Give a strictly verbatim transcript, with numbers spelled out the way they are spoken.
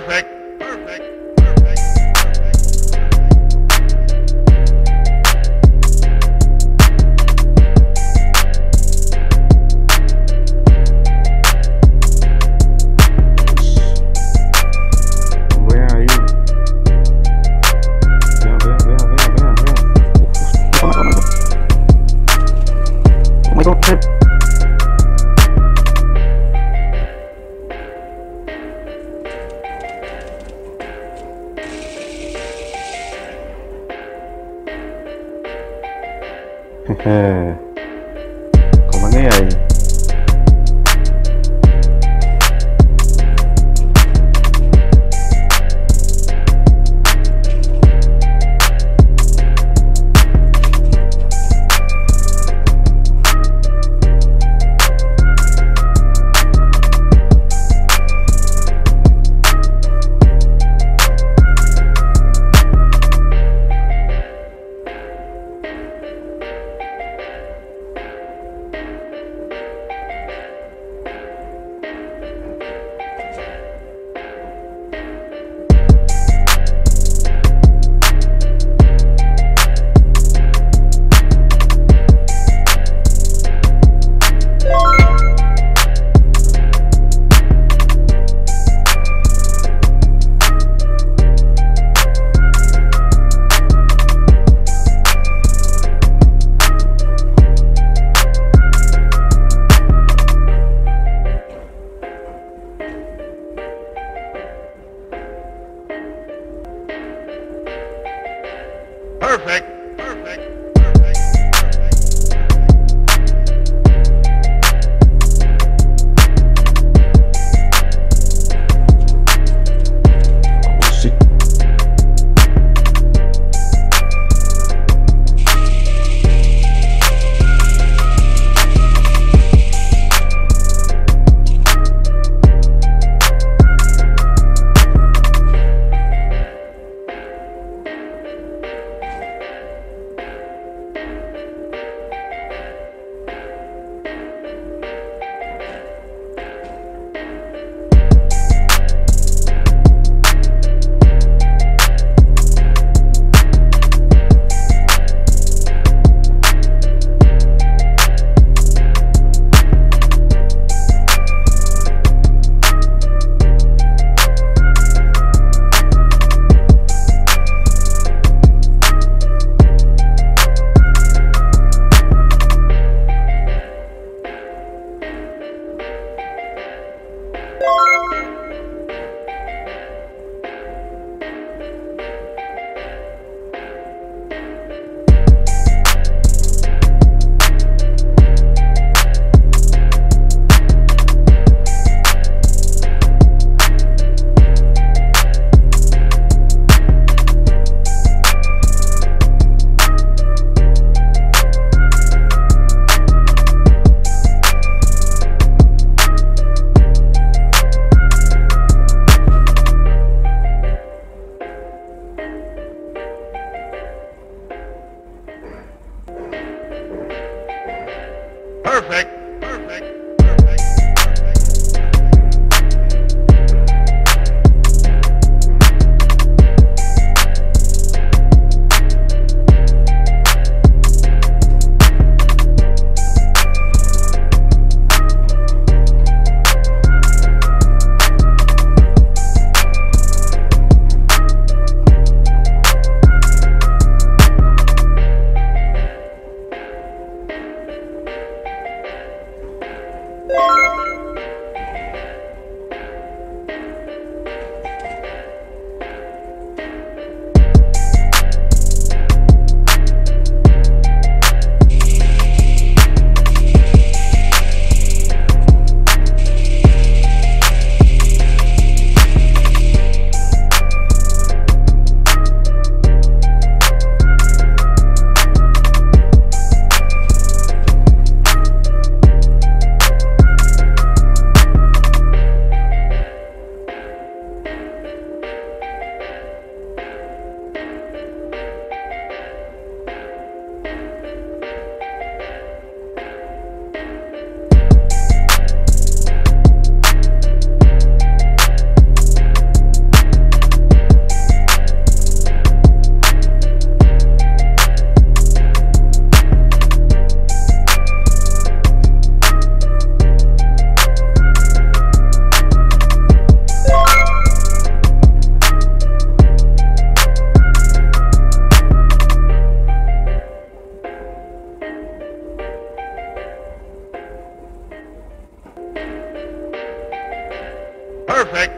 Perfect. Como é que é aí? Perfect. Perfect. Perfect.